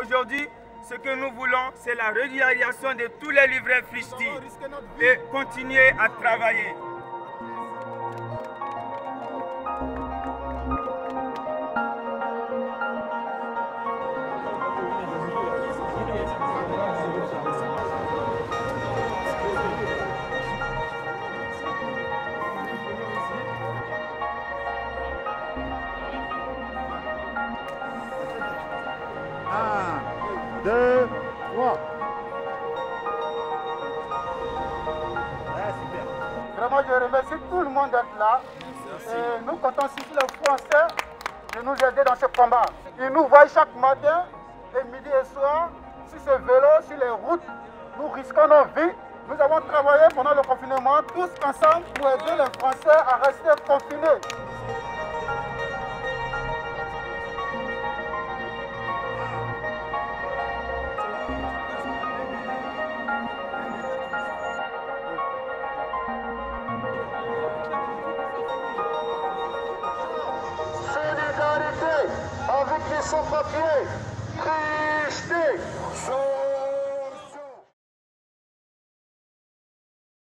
Aujourd'hui, ce que nous voulons, c'est la régularisation de tous les livrets Fristis et continuer à travailler. Deux, trois. Ouais, super. Vraiment, je remercie tout le monde d'être là. Merci. Et nous comptons sur les Français de nous aider dans ce combat. Ils nous voient chaque matin, et midi et soir, sur ces vélos, sur les routes. Nous risquons nos vies. Nous avons travaillé pendant le confinement, tous ensemble, pour aider les Français à rester confinés. Avec les sans-papiers, Fristis.